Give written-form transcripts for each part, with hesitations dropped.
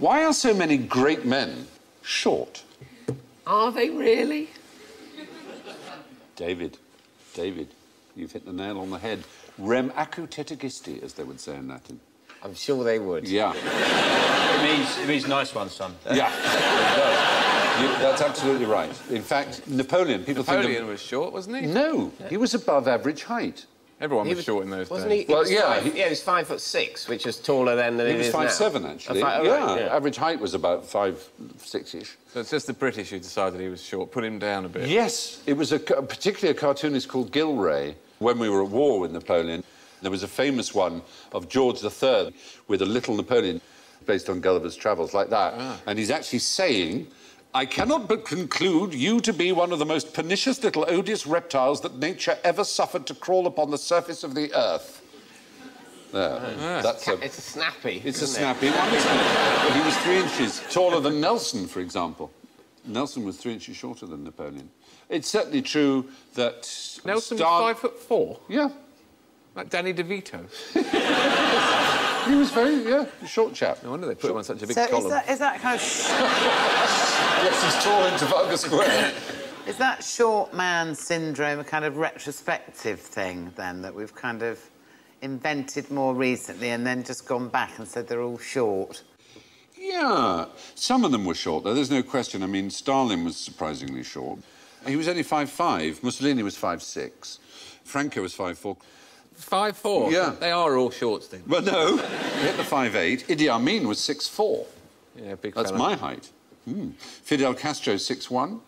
Why are so many great men short? Are they really? David, you've hit the nail on the head. Rem acutet agisti, as they would say in Latin. I'm sure they would. Yeah. It means nice one, son. Yeah. That's absolutely right. In fact, Napoleon, Napoleon was short, wasn't he? No, yeah. He was above average height. Everyone was short in those days. Well, yeah. Yeah, he was 5'6", which is taller than he is now. He was 5'7", actually. Yeah, average height was about 5'6"-ish. So it's just the British who decided he was short, put him down a bit. Yes, it was particularly a cartoonist called Gillray. When we were at war with Napoleon, there was a famous one of George III with a little Napoleon based on Gulliver's Travels, like that. Ah. And he's actually saying, I cannot but conclude you to be one of the most pernicious little odious reptiles that nature ever suffered to crawl upon the surface of the earth. It's a snappy. It's a snappy one, isn't it? But he was 3 inches taller than Nelson, for example. Nelson was 3 inches shorter than Napoleon. It's certainly true that Nelson was 5'4". Yeah. Like Danny DeVito. He was very, short chap. No wonder they put him on such a big column. Is that kind of... Yes, he's tall in Trafalgar Square. Is that short man syndrome a kind of retrospective thing, then, that we've kind of invented more recently and then just gone back and said they're all short? Yeah. Some of them were short, though. There's no question. I mean, Stalin was surprisingly short. He was only 5'5". Mussolini was 5'6". Franco was 5'4". 5'4"? Yeah. They are all shorts, then. Well, no. He hit the 5'8". Idi Amin was 6'4". Yeah, big fella. That's my height. Mm. Fidel Castro, 6'1".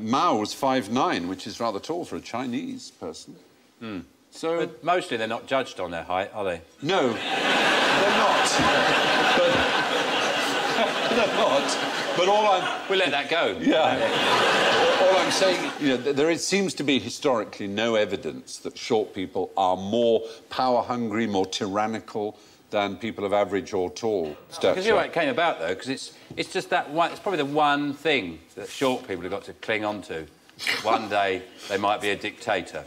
Mao was 5'9", which is rather tall for a Chinese person. Mm. So... But mostly they're not judged on their height, are they? No. They're not. But... They're not. But all I'm... We'll let that go. Yeah. All I'm saying, there seems to be historically no evidence that short people are more power-hungry, more tyrannical than people of average or tall stature. Because you know how it came about, though, because it's just that one... It's probably the one thing that short people have got to cling on to. One day, they might be a dictator.